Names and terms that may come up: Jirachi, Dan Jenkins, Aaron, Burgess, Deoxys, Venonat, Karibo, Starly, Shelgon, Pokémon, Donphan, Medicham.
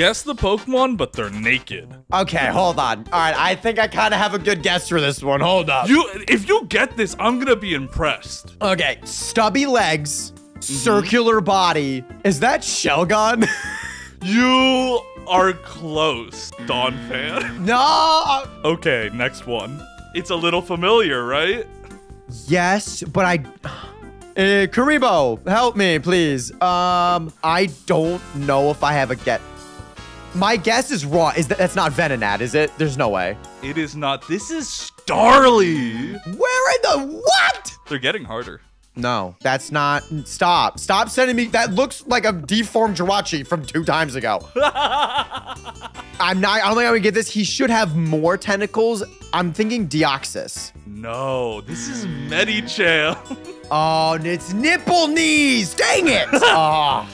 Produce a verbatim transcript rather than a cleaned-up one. Guess the Pokemon, but they're naked. Okay, hold on. All right, I think I kind of have a good guess for this one. Hold up. You, if you get this, I'm going to be impressed. Okay, stubby legs, mm-hmm. circular body. Is that Shelgon? You are close, Donphan. No! Okay, next one. It's a little familiar, right? Yes, but I... Uh, Karibo, help me, please. Um, I don't know if I have a get... My guess is raw. Is that that's not Venonat, is it? There's no way. It is not. This is Starly. Where in the what? They're getting harder. No, that's not. Stop. Stop sending me. That looks like a deformed Jirachi from two times ago. I'm not. I don't think I would get this. He should have more tentacles. I'm thinking Deoxys. No, this is Medicham. Oh, it's nipple knees. Dang it. Oh.